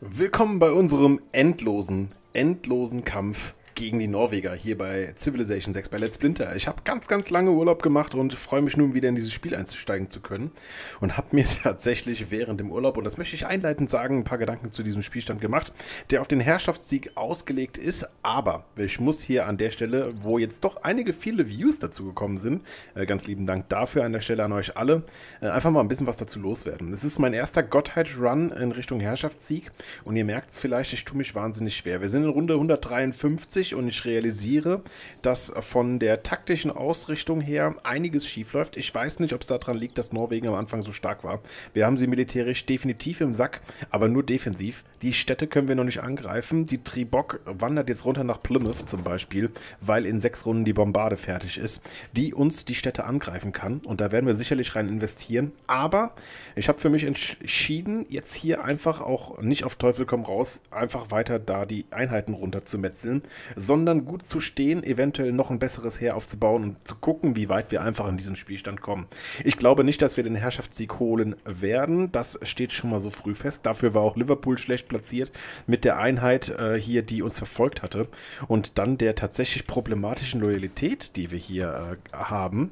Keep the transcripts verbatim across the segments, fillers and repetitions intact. Willkommen bei unserem endlosen, endlosen Kampf gegen die Norweger hier bei Civilization sechs bei Let's Splinter. Ich habe ganz, ganz lange Urlaub gemacht und freue mich nun wieder in dieses Spiel einsteigen zu können. Und habe mir tatsächlich während dem Urlaub, und das möchte ich einleitend sagen, ein paar Gedanken zu diesem Spielstand gemacht, der auf den Herrschaftssieg ausgelegt ist. Aber ich muss hier an der Stelle, wo jetzt doch einige viele Views dazu gekommen sind, ganz lieben Dank dafür an der Stelle an euch alle, einfach mal ein bisschen was dazu loswerden. Es ist mein erster Gottheit-Run in Richtung Herrschaftssieg. Und ihr merkt es vielleicht, ich tue mich wahnsinnig schwer. Wir sind in Runde hundertdreiundfünfzig und ich realisiere, dass von der taktischen Ausrichtung her einiges schief läuft. Ich weiß nicht, ob es daran liegt, dass Norwegen am Anfang so stark war. Wir haben sie militärisch definitiv im Sack, aber nur defensiv. Die Städte können wir noch nicht angreifen. Die Tribok wandert jetzt runter nach Plymouth zum Beispiel, weil in sechs Runden die Bombarde fertig ist, die uns die Städte angreifen kann. Und da werden wir sicherlich rein investieren. Aber ich habe für mich entschieden, jetzt hier einfach auch nicht auf Teufel komm raus, einfach weiter da die Einheiten runterzumetzeln, sondern gut zu stehen, eventuell noch ein besseres Heer aufzubauen und zu gucken, wie weit wir einfach in diesem Spielstand kommen. Ich glaube nicht, dass wir den Herrschaftssieg holen werden. Das steht schon mal so früh fest. Dafür war auch Liverpool schlecht platziert mit der Einheit äh, hier, die uns verfolgt hatte. Und dann der tatsächlich problematischen Loyalität, die wir hier äh, haben.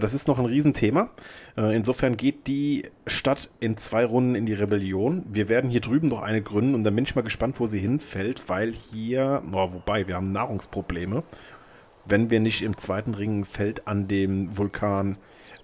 Das ist noch ein Riesenthema. Insofern geht die Stadt in zwei Runden in die Rebellion. Wir werden hier drüben noch eine gründen und dann bin ich mal gespannt, wo sie hinfällt, weil hier, oh, wobei, wir haben Nahrungsprobleme, wenn wir nicht im zweiten Ringenfeld an dem Vulkan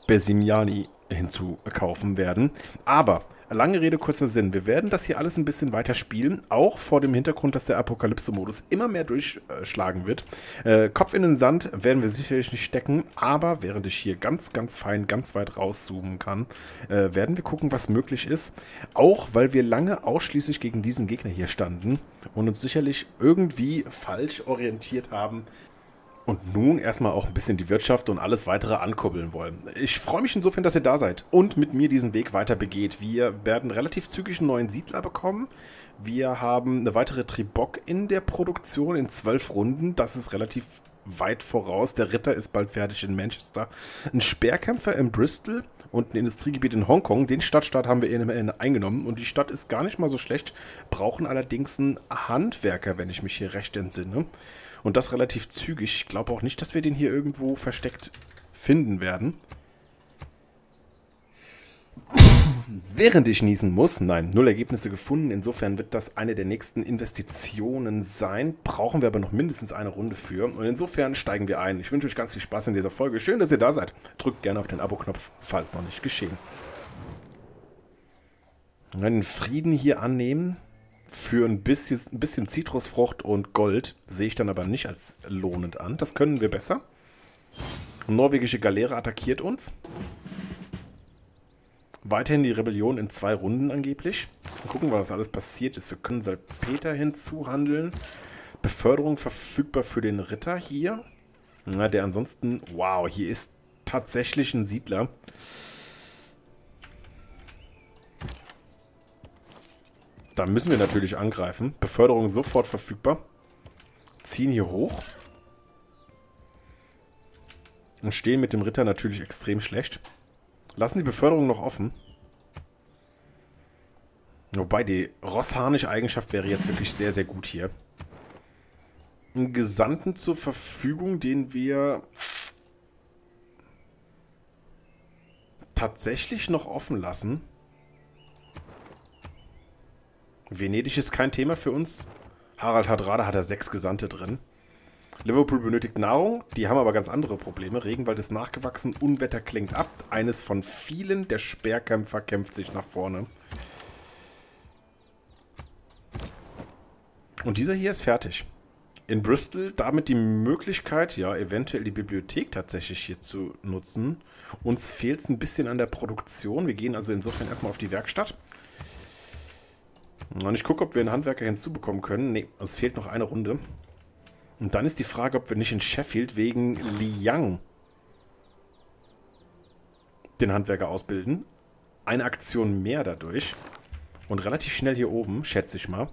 Bersimiani hinzukaufen werden. Aber lange Rede, kurzer Sinn. Wir werden das hier alles ein bisschen weiter spielen, auch vor dem Hintergrund, dass der Apokalypse-Modus immer mehr durchschlagen wird. Äh, Kopf in den Sand werden wir sicherlich nicht stecken, aber während ich hier ganz, ganz fein, ganz weit rauszoomen kann, äh, werden wir gucken, was möglich ist. Auch, weil wir lange ausschließlich gegen diesen Gegner hier standen und uns sicherlich irgendwie falsch orientiert haben. Und nun erstmal auch ein bisschen die Wirtschaft und alles weitere ankurbeln wollen. Ich freue mich insofern, dass ihr da seid und mit mir diesen Weg weiter begeht. Wir werden relativ zügig einen neuen Siedler bekommen. Wir haben eine weitere Tribok in der Produktion in zwölf Runden. Das ist relativ weit voraus. Der Ritter ist bald fertig in Manchester. Ein Speerkämpfer in Bristol und ein Industriegebiet in Hongkong. Den Stadtstaat haben wir in eingenommen und die Stadt ist gar nicht mal so schlecht. Brauchen allerdings einen Handwerker, wenn ich mich hier recht entsinne. Und das relativ zügig. Ich glaube auch nicht, dass wir den hier irgendwo versteckt finden werden. Während ich niesen muss, nein, null Ergebnisse gefunden. Insofern wird das eine der nächsten Investitionen sein. Brauchen wir aber noch mindestens eine Runde für. Und insofern steigen wir ein. Ich wünsche euch ganz viel Spaß in dieser Folge. Schön, dass ihr da seid. Drückt gerne auf den Abo-Knopf, falls noch nicht geschehen. Und einen Frieden hier annehmen. Für ein bisschen, ein bisschen Zitrusfrucht und Gold sehe ich dann aber nicht als lohnend an. Das können wir besser. Die norwegische Galeere attackiert uns. Weiterhin die Rebellion in zwei Runden angeblich. Mal gucken, was alles passiert ist. Wir können Salpeter hinzuhandeln. Beförderung verfügbar für den Ritter hier. Na, der ansonsten... Wow, hier ist tatsächlich ein Siedler. Da müssen wir natürlich angreifen. Beförderung sofort verfügbar. Ziehen hier hoch. Und stehen mit dem Ritter natürlich extrem schlecht. Lassen die Beförderung noch offen. Wobei die rossharnische Eigenschaft wäre jetzt wirklich sehr, sehr gut hier. Einen Gesandten zur Verfügung, den wir tatsächlich noch offen lassen. Venedig ist kein Thema für uns. Harald Hardrada hat da sechs Gesandte drin. Liverpool benötigt Nahrung. Die haben aber ganz andere Probleme. Regenwald ist nachgewachsen. Unwetter klingt ab. Eines von vielen. Der Speerkämpfer kämpft sich nach vorne. Und dieser hier ist fertig. In Bristol damit die Möglichkeit, ja, eventuell die Bibliothek tatsächlich hier zu nutzen. Uns fehlt es ein bisschen an der Produktion. Wir gehen also insofern erstmal auf die Werkstatt. Und ich gucke, ob wir einen Handwerker hinzubekommen können. Ne, es fehlt noch eine Runde. Und dann ist die Frage, ob wir nicht in Sheffield wegen Liang den Handwerker ausbilden. Eine Aktion mehr dadurch. Und relativ schnell hier oben, schätze ich mal.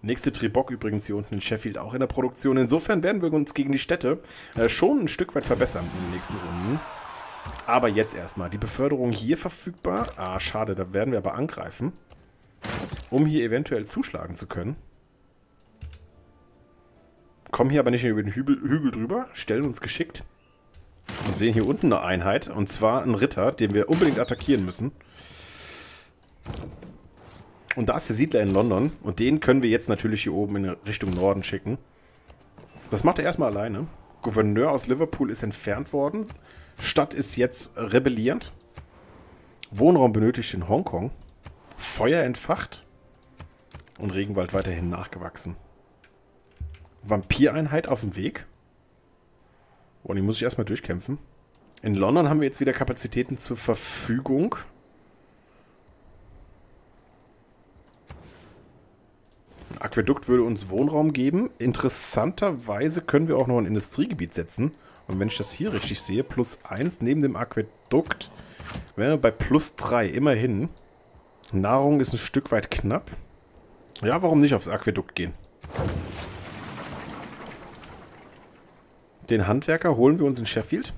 Nächste Tribok übrigens hier unten in Sheffield auch in der Produktion. Insofern werden wir uns gegen die Städte äh, schon ein Stück weit verbessern in den nächsten Runden. Aber jetzt erstmal die Beförderung hier verfügbar. Ah, schade, da werden wir aber angreifen, um hier eventuell zuschlagen zu können. Kommen hier aber nicht über den Hügel, Hügel drüber, stellen uns geschickt und sehen hier unten eine Einheit. Und zwar einen Ritter, den wir unbedingt attackieren müssen. Und da ist der Siedler in London. Und den können wir jetzt natürlich hier oben in Richtung Norden schicken. Das macht er erstmal alleine. Gouverneur aus Liverpool ist entfernt worden. Stadt ist jetzt rebellierend. Wohnraum benötigt in Hongkong. Feuer entfacht. Und Regenwald weiterhin nachgewachsen. Vampireinheit auf dem Weg. Und die muss ich erstmal durchkämpfen. In London haben wir jetzt wieder Kapazitäten zur Verfügung. Ein Aquädukt würde uns Wohnraum geben. Interessanterweise können wir auch noch ein Industriegebiet setzen. Und wenn ich das hier richtig sehe, plus eins neben dem Aquädukt, wären wir bei plus drei, immerhin. Nahrung ist ein Stück weit knapp. Ja, warum nicht aufs Aquädukt gehen? Den Handwerker holen wir uns in Sheffield.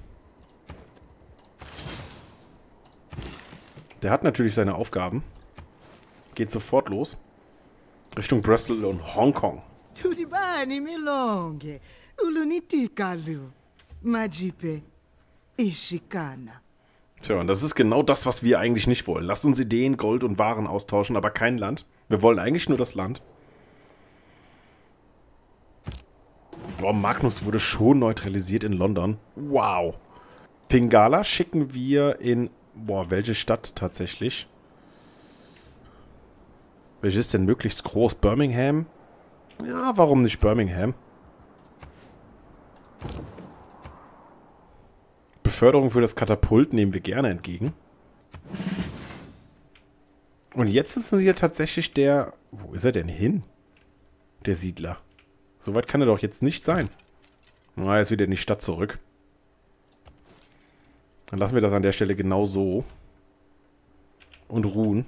Der hat natürlich seine Aufgaben. Geht sofort los. Richtung Bristol und Hongkong. Tja, und das ist genau das, was wir eigentlich nicht wollen. Lasst uns Ideen, Gold und Waren austauschen, aber kein Land. Wir wollen eigentlich nur das Land. Oh, Magnus wurde schon neutralisiert in London. Wow. Pingala schicken wir in... Boah, welche Stadt tatsächlich? Welche ist denn möglichst groß? Birmingham? Ja, warum nicht Birmingham? Beförderung für das Katapult nehmen wir gerne entgegen. Und jetzt ist hier tatsächlich der... Wo ist er denn hin? Der Siedler. Soweit kann er doch jetzt nicht sein. Na, er ist wieder in die Stadt zurück. Dann lassen wir das an der Stelle genau so. Und ruhen.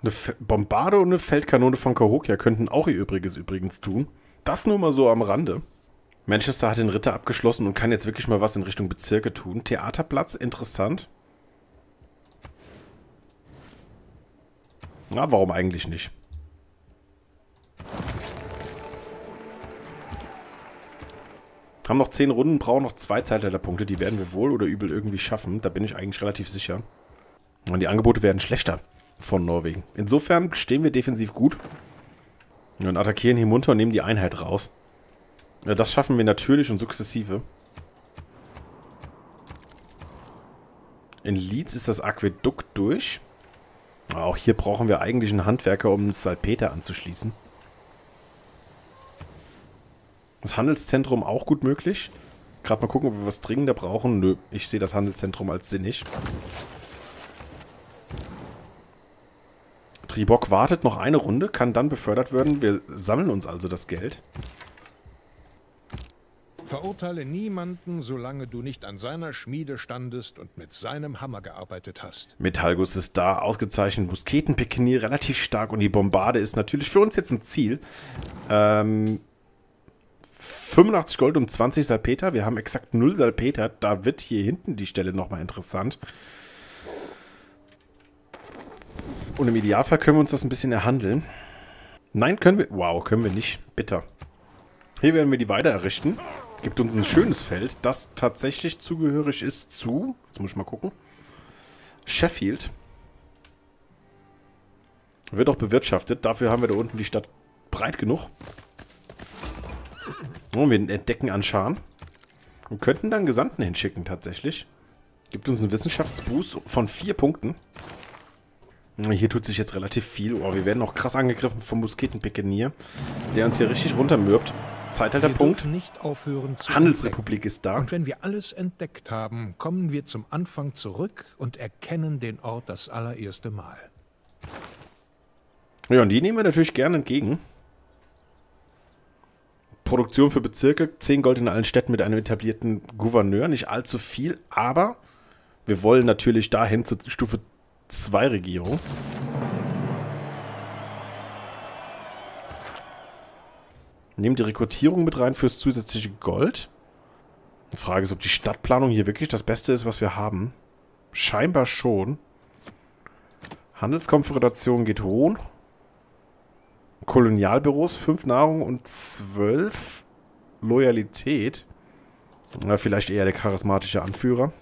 Eine F Bombarde und eine Feldkanone von Cahokia könnten auch ihr Übriges übrigens tun. Das nur mal so am Rande. Manchester hat den Ritter abgeschlossen und kann jetzt wirklich mal was in Richtung Bezirke tun. Theaterplatz, interessant. Na, warum eigentlich nicht? Haben noch zehn Runden, brauchen noch zwei Zeitleiterpunkte. Die werden wir wohl oder übel irgendwie schaffen. Da bin ich eigentlich relativ sicher. Und die Angebote werden schlechter von Norwegen. Insofern stehen wir defensiv gut. Und attackieren hier munter und nehmen die Einheit raus. Ja, das schaffen wir natürlich und sukzessive. In Leeds ist das Aquädukt durch. Aber auch hier brauchen wir eigentlich einen Handwerker, um das Salpeter anzuschließen. Das Handelszentrum auch gut möglich. Gerade mal gucken, ob wir was dringender brauchen. Nö, ich sehe das Handelszentrum als sinnig. Tribok wartet noch eine Runde, kann dann befördert werden. Wir sammeln uns also das Geld. Verurteile niemanden, solange du nicht an seiner Schmiede standest und mit seinem Hammer gearbeitet hast. Metallguss ist da, ausgezeichnet. Musketenpikenier relativ stark und die Bombarde ist natürlich für uns jetzt ein Ziel. Ähm... fünfundachtzig Gold und zwanzig Salpeter. Wir haben exakt null Salpeter. Da wird hier hinten die Stelle nochmal interessant. Und im Idealfall können wir uns das ein bisschen erhandeln. Nein, können wir... Wow, können wir nicht. Bitter. Hier werden wir die Weide errichten. Gibt uns ein schönes Feld, das tatsächlich zugehörig ist zu... Jetzt muss ich mal gucken. Sheffield. Wird auch bewirtschaftet. Dafür haben wir da unten die Stadt breit genug. Und wir entdecken Anschan. Und könnten dann Gesandten hinschicken, tatsächlich. Gibt uns einen Wissenschaftsboost von vier Punkten. Hier tut sich jetzt relativ viel. Oh, wir werden noch krass angegriffen vom Musketenpikenier, der uns hier richtig runtermürbt. Zeitalterpunkt. Nicht aufhören zu Handelsrepublik entdecken. Ist da. Und wenn wir alles entdeckt haben, kommen wir zum Anfang zurück und erkennen den Ort das allererste Mal. Ja, und die nehmen wir natürlich gerne entgegen. Produktion für Bezirke, zehn Gold in allen Städten mit einem etablierten Gouverneur, nicht allzu viel, aber wir wollen natürlich dahin zur Stufe zwei Regierung. Nehmen die Rekrutierung mit rein fürs zusätzliche Gold. Die Frage ist, ob die Stadtplanung hier wirklich das Beste ist, was wir haben. Scheinbar schon. Handelskonföderation geht hoch. Kolonialbüros, fünf Nahrung und zwölf Loyalität. Oder vielleicht eher der charismatische Anführer.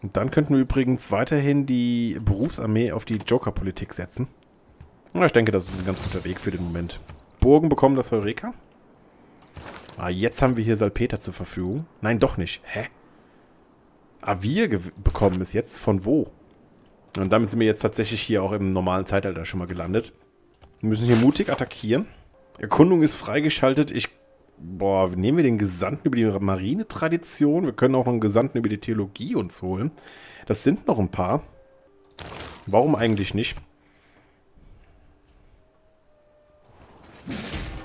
Und dann könnten wir übrigens weiterhin die Berufsarmee auf die Joker-Politik setzen. Ja, ich denke, das ist ein ganz guter Weg für den Moment. Burgen bekommen das Heureka. Ah, jetzt haben wir hier Salpeter zur Verfügung. Nein, doch nicht. Hä? Avir bekommen ist jetzt von wo? Und damit sind wir jetzt tatsächlich hier auch im normalen Zeitalter schon mal gelandet. Wir müssen hier mutig attackieren. Erkundung ist freigeschaltet. Ich... Boah, nehmen wir den Gesandten über die Marine-Tradition. Wir können auch einen Gesandten über die Theologie uns holen. Das sind noch ein paar. Warum eigentlich nicht?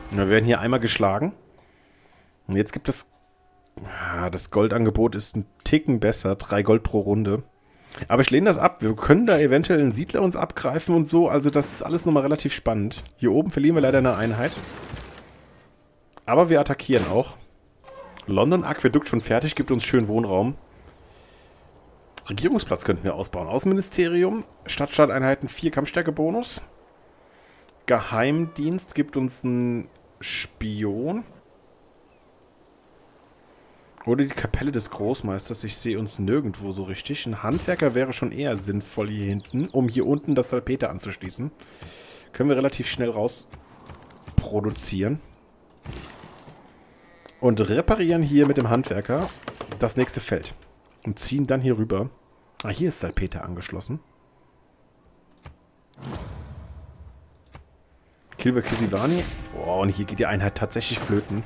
Wir werden hier einmal geschlagen. Und jetzt gibt es... Das Goldangebot ist ein Ticken besser. Drei Gold pro Runde. Aber ich lehne das ab. Wir können da eventuell einen Siedler uns abgreifen und so. Also das ist alles nochmal relativ spannend. Hier oben verlieren wir leider eine Einheit. Aber wir attackieren auch. London Aquädukt schon fertig, gibt uns schön Wohnraum. Regierungsplatz könnten wir ausbauen. Außenministerium, Stadtstaateinheiten vier Kampfstärke-Bonus. Geheimdienst gibt uns einen Spion. Oder die Kapelle des Großmeisters. Ich sehe uns nirgendwo so richtig. Ein Handwerker wäre schon eher sinnvoll hier hinten, um hier unten das Salpeter anzuschließen. Können wir relativ schnell raus produzieren. Und reparieren hier mit dem Handwerker das nächste Feld. Und ziehen dann hier rüber. Ah, hier ist Salpeter angeschlossen. Kilwa Kisivani. Oh, und hier geht die Einheit tatsächlich flöten.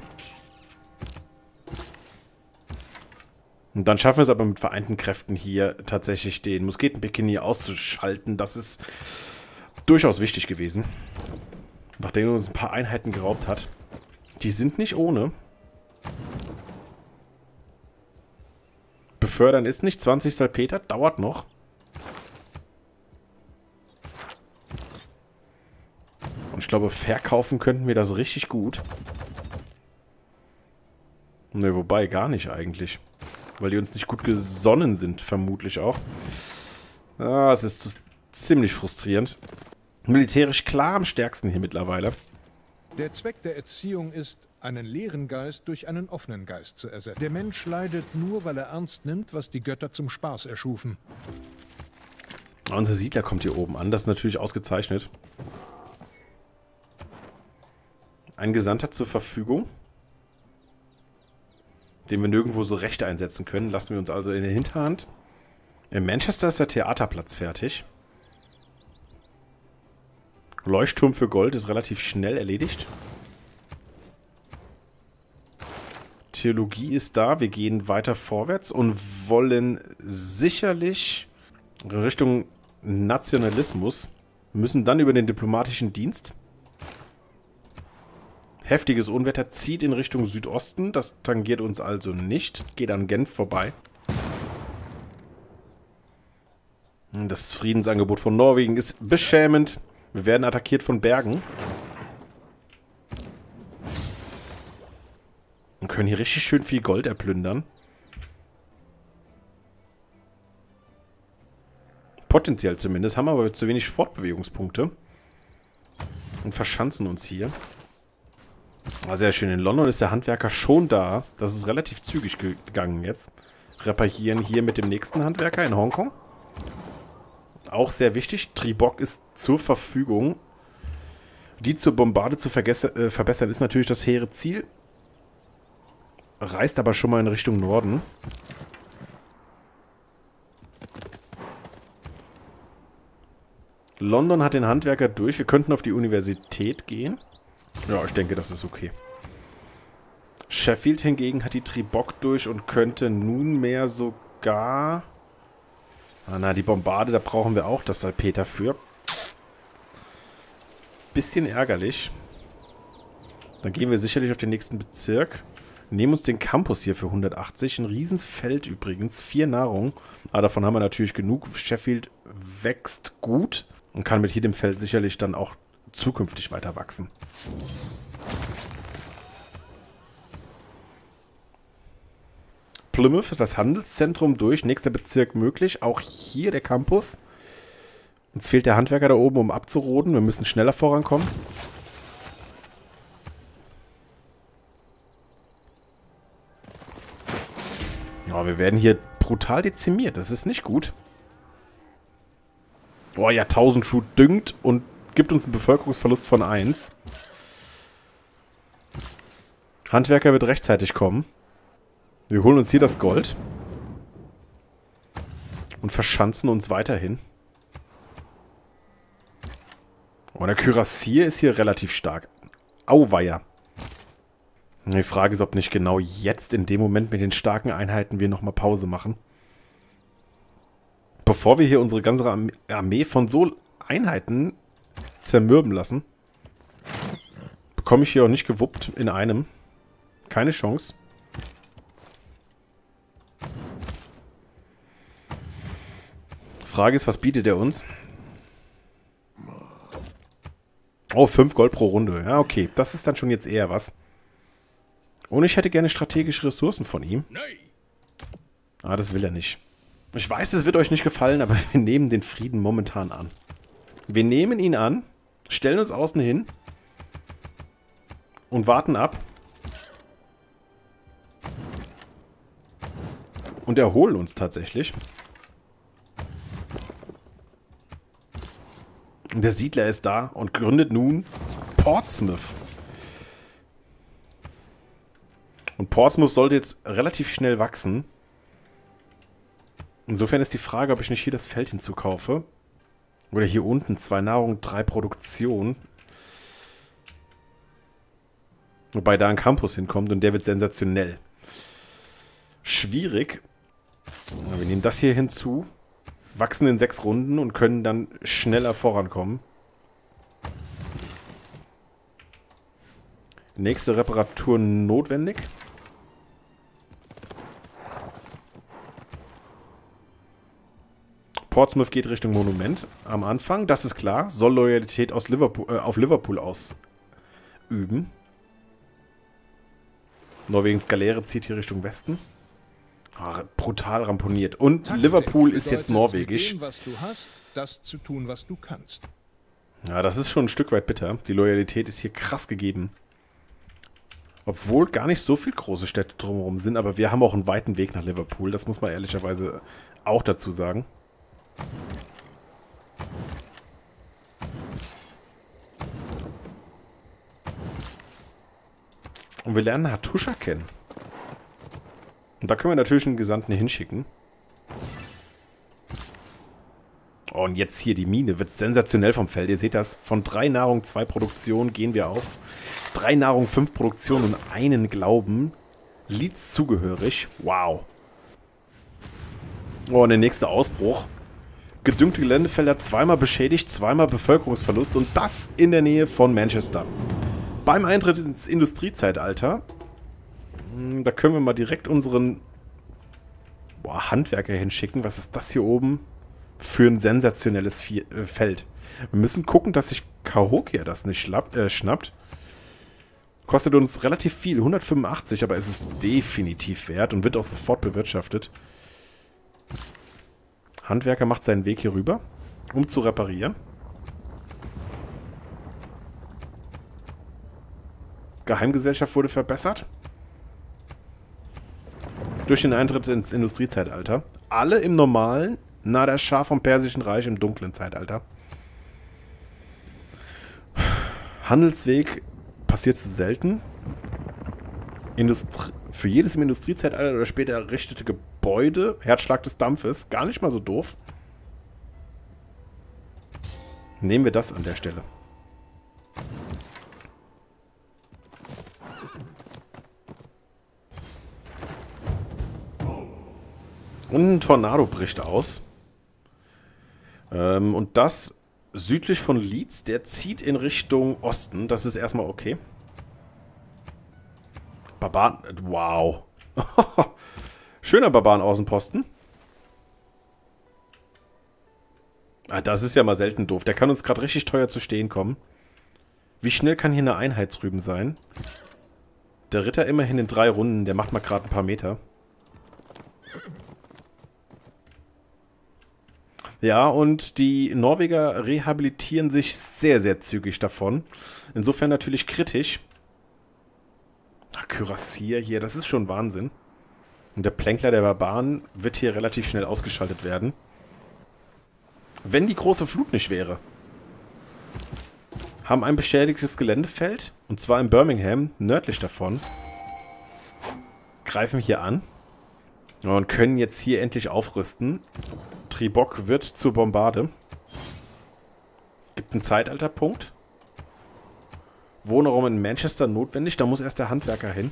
Und dann schaffen wir es aber mit vereinten Kräften hier tatsächlich den Musketen-Bikini auszuschalten. Das ist durchaus wichtig gewesen. Nachdem er uns ein paar Einheiten geraubt hat. Die sind nicht ohne. Befördern ist nicht. zwanzig Salpeter dauert noch. Und ich glaube, verkaufen könnten wir das richtig gut. Ne, wobei gar nicht eigentlich. Weil die uns nicht gut gesonnen sind, vermutlich auch. Ah, es ist ziemlich frustrierend. Militärisch klar am stärksten hier mittlerweile. Der Zweck der Erziehung ist, einen leeren Geist durch einen offenen Geist zu ersetzen. Der Mensch leidet nur, weil er ernst nimmt, was die Götter zum Spaß erschufen. Unser Siedler kommt hier oben an. Das ist natürlich ausgezeichnet. Ein Gesandter zur Verfügung, den wir nirgendwo so Rechte einsetzen können. Lassen wir uns also in der Hinterhand. In Manchester ist der Theaterplatz fertig. Leuchtturm für Gold ist relativ schnell erledigt. Theologie ist da. Wir gehen weiter vorwärts und wollen sicherlich in Richtung Nationalismus. Wir müssen dann über den diplomatischen Dienst. Heftiges Unwetter zieht in Richtung Südosten. Das tangiert uns also nicht. Geht an Genf vorbei. Das Friedensangebot von Norwegen ist beschämend. Wir werden attackiert von Bergen. Und können hier richtig schön viel Gold erplündern. Potenziell zumindest. Haben aber zu wenig Fortbewegungspunkte. Und verschanzen uns hier. Sehr schön. In London ist der Handwerker schon da. Das ist relativ zügig gegangen jetzt. Reparieren hier mit dem nächsten Handwerker in Hongkong. Auch sehr wichtig. Tribok ist zur Verfügung. Die zur Bombarde zu äh, verbessern ist natürlich das hehre Ziel. Reist aber schon mal in Richtung Norden. London hat den Handwerker durch. Wir könnten auf die Universität gehen. Ja, ich denke, das ist okay. Sheffield hingegen hat die Tribok durch und könnte nunmehr sogar... Ah, na, die Bombarde, da brauchen wir auch das Salpeter für. Bisschen ärgerlich. Dann gehen wir sicherlich auf den nächsten Bezirk. Nehmen uns den Campus hier für hundertachtzig. Ein Riesenfeld übrigens. Vier Nahrung. Aber davon haben wir natürlich genug. Sheffield wächst gut und kann mit jedem Feld sicherlich dann auch zukünftig weiter wachsen. Plymouth, das Handelszentrum durch. Nächster Bezirk möglich. Auch hier der Campus. Uns fehlt der Handwerker da oben, um abzuroden. Wir müssen schneller vorankommen. Oh, wir werden hier brutal dezimiert. Das ist nicht gut. Boah, ja, tausend Fruit düngt und gibt uns einen Bevölkerungsverlust von eins. Handwerker wird rechtzeitig kommen. Wir holen uns hier das Gold. Und verschanzen uns weiterhin. Oh, der Kürassier ist hier relativ stark. Auweia. Die Frage ist, ob nicht genau jetzt in dem Moment mit den starken Einheiten wir nochmal Pause machen. Bevor wir hier unsere ganze Armee von so Einheiten zermürben lassen, bekomme ich hier auch nicht gewuppt in einem. Keine Chance. Frage ist, was bietet er uns? Oh, fünf Gold pro Runde. Ja, okay. Das ist dann schon jetzt eher was. Und ich hätte gerne strategische Ressourcen von ihm. Ah, das will er nicht. Ich weiß, es wird euch nicht gefallen, aber wir nehmen den Frieden momentan an. Wir nehmen ihn an, stellen uns außen hin und warten ab. Und erholen uns tatsächlich. Der Siedler ist da und gründet nun Portsmouth. Und Portsmouth sollte jetzt relativ schnell wachsen. Insofern ist die Frage, ob ich nicht hier das Feld hinzukaufe. Oder hier unten. Zwei Nahrung, drei Produktion. Wobei da ein Campus hinkommt und der wird sensationell. Schwierig. Wir nehmen das hier hinzu. Wachsen in sechs Runden und können dann schneller vorankommen. Nächste Reparatur notwendig. Portsmouth geht Richtung Monument am Anfang. Das ist klar. Soll Loyalität aus Liverpool, äh, auf Liverpool ausüben. Norwegens Galeere zieht hier Richtung Westen. Ah, brutal ramponiert. Und Taktik Liverpool ist jetzt norwegisch. Mit dem, was du hast, das zu tun, was du kannst. Ja, das ist schon ein Stück weit bitter. Die Loyalität ist hier krass gegeben. Obwohl gar nicht so viele große Städte drumherum sind. Aber wir haben auch einen weiten Weg nach Liverpool. Das muss man ehrlicherweise auch dazu sagen. Und wir lernen Hattusha kennen. Und da können wir natürlich einen Gesandten hinschicken. Oh, und jetzt hier die Mine. Wird sensationell vom Feld. Ihr seht das. Von drei Nahrung, zwei Produktion gehen wir auf. Drei Nahrung, fünf Produktion und einen Glauben. Leeds zugehörig. Wow. Oh, und der nächste Ausbruch. Gedüngte Geländefelder zweimal beschädigt, zweimal Bevölkerungsverlust und das in der Nähe von Manchester. Beim Eintritt ins Industriezeitalter, da können wir mal direkt unseren boah, Handwerker hinschicken. Was ist das hier oben für ein sensationelles Feld? Wir müssen gucken, dass sich Cahokia das nicht schlapp, äh, schnappt. Kostet uns relativ viel, hundertfünfundachtzig, aber es ist definitiv wert und wird auch sofort bewirtschaftet. Handwerker macht seinen Weg hier rüber, um zu reparieren. Geheimgesellschaft wurde verbessert. Durch den Eintritt ins Industriezeitalter. Alle im normalen, na das Schar vom Persischen Reich im dunklen Zeitalter. Handelsweg passiert zu selten. Industrie Für jedes im Industriezeitalter oder später errichtete Gebäude, Herzschlag des Dampfes, gar nicht mal so doof. Nehmen wir das an der Stelle. Und ein Tornado bricht aus. Ähm, und das südlich von Leeds, der zieht in Richtung Osten. Das ist erstmal okay. Barbaren. Wow. Schöner Barbaren-Außenposten. Ah, das ist ja mal selten doof. Der kann uns gerade richtig teuer zu stehen kommen. Wie schnell kann hier eine Einheit drüben sein? Der Ritter immerhin in drei Runden. Der macht mal gerade ein paar Meter. Ja, und die Norweger rehabilitieren sich sehr, sehr zügig davon. Insofern natürlich kritisch. Ach, Kürassier hier, das ist schon Wahnsinn. Und der Plänkler der Barbaren wird hier relativ schnell ausgeschaltet werden. Wenn die große Flut nicht wäre. Haben ein beschädigtes Geländefeld. Und zwar in Birmingham, nördlich davon. Greifen hier an. Und können jetzt hier endlich aufrüsten. Tribok wird zur Bombarde. Gibt einen Zeitalterpunkt. Wohnraum in Manchester notwendig. Da muss erst der Handwerker hin.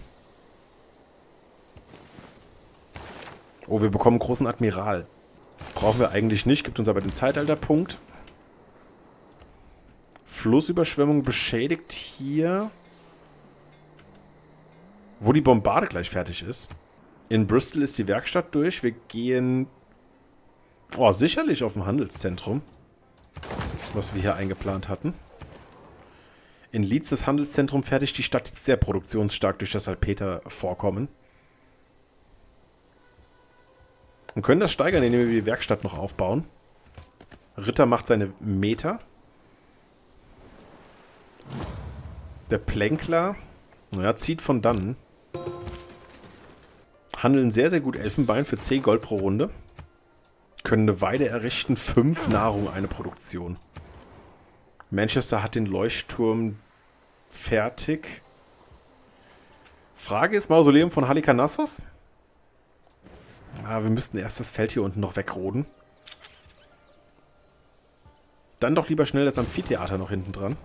Oh, wir bekommen einen großen Admiral. Brauchen wir eigentlich nicht. Gibt uns aber den Zeitalterpunkt. Flussüberschwemmung beschädigt hier. Wo die Bombarde gleich fertig ist. In Bristol ist die Werkstatt durch. Wir gehen... Oh, sicherlich auf dem Handelszentrum. Was wir hier eingeplant hatten. In Leeds das Handelszentrum fertig. Die Stadt ist sehr produktionsstark durch das Salpetervorkommen. Und können das steigern, indem wir die Werkstatt noch aufbauen. Ritter macht seine Meter. Der Plänkler... Ja, zieht von dannen. Handeln sehr, sehr gut Elfenbein für zehn Gold pro Runde. Können eine Weide errichten. fünf Nahrung, eine Produktion. Manchester hat den Leuchtturm fertig. Frage ist, Mausoleum von Halikarnassos? Ah, wir müssten erst das Feld hier unten noch wegroden. Dann doch lieber schnell das Amphitheater noch hinten dran.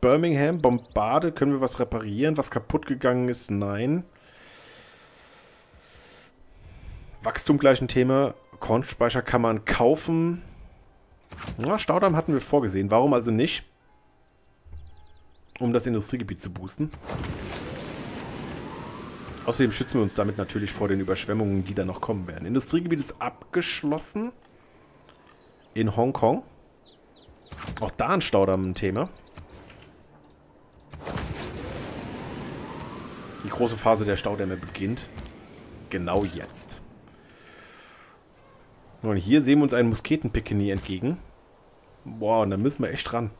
Birmingham, Bombarde. Können wir was reparieren? Was kaputt gegangen ist? Nein. Wachstum gleich ein Thema. Kornspeicher kann man kaufen. Na, Staudamm hatten wir vorgesehen. Warum also nicht? Um das Industriegebiet zu boosten. Außerdem schützen wir uns damit natürlich vor den Überschwemmungen, die da noch kommen werden. Industriegebiet ist abgeschlossen. In Hongkong. Auch da ein Staudamm ein Thema. Die große Phase der Staudämme beginnt. Genau jetzt. Und hier sehen wir uns einen Musketenpikini entgegen. Boah, und da müssen wir echt ran.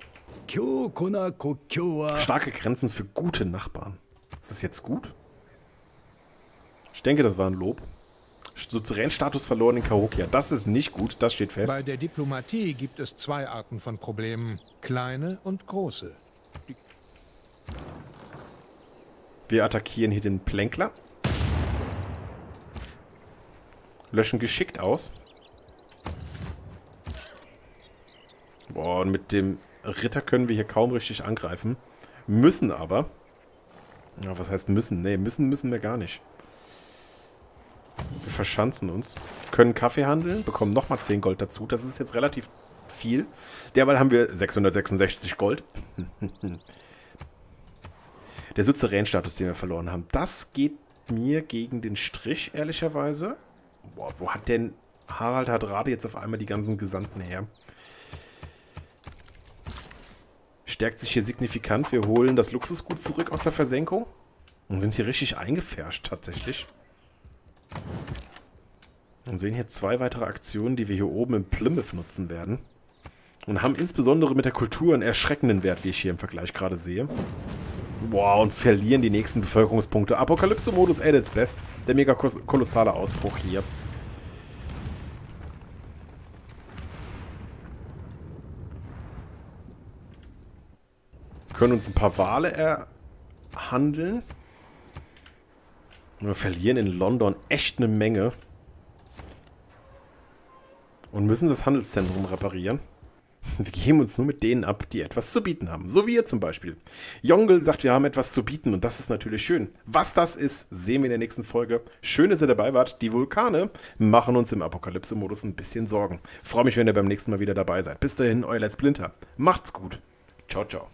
Starke Grenzen für gute Nachbarn. Ist das jetzt gut? Ich denke, das war ein Lob. Suzeränstatus verloren in Cahokia. Das ist nicht gut, das steht fest. Bei der Diplomatie gibt es zwei Arten von Problemen. Kleine und große. Die Wir attackieren hier den Plänkler. Löschen geschickt aus. Boah, und mit dem Ritter können wir hier kaum richtig angreifen. Müssen aber. Ja, was heißt müssen? Ne, müssen müssen wir gar nicht. Wir verschanzen uns. Können Kaffee handeln, bekommen nochmal zehn Gold dazu. Das ist jetzt relativ viel. Derweil haben wir sechshundertsechsundsechzig Gold. Der Suzeränstatus, den wir verloren haben. Das geht mir gegen den Strich, ehrlicherweise. Boah, wo hat denn Harald Hardrada jetzt auf einmal die ganzen Gesandten her? Stärkt sich hier signifikant. Wir holen das Luxusgut zurück aus der Versenkung. Und sind hier richtig eingefärscht, tatsächlich. Und sehen hier zwei weitere Aktionen, die wir hier oben in Plymouth nutzen werden. Und haben insbesondere mit der Kultur einen erschreckenden Wert, wie ich hier im Vergleich gerade sehe. Boah, wow, und verlieren die nächsten Bevölkerungspunkte. Apokalypse-Modus at its best. Der mega kolossale Ausbruch hier. Können uns ein paar Wale erhandeln. Wir verlieren in London echt eine Menge. Und müssen das Handelszentrum reparieren. Wir geben uns nur mit denen ab, die etwas zu bieten haben. So wie ihr zum Beispiel. Jongel sagt, wir haben etwas zu bieten und das ist natürlich schön. Was das ist, sehen wir in der nächsten Folge. Schön, dass ihr dabei wart. Die Vulkane machen uns im Apokalypse-Modus ein bisschen Sorgen. Freue mich, wenn ihr beim nächsten Mal wieder dabei seid. Bis dahin, euer Let's Splinter. Macht's gut. Ciao, ciao.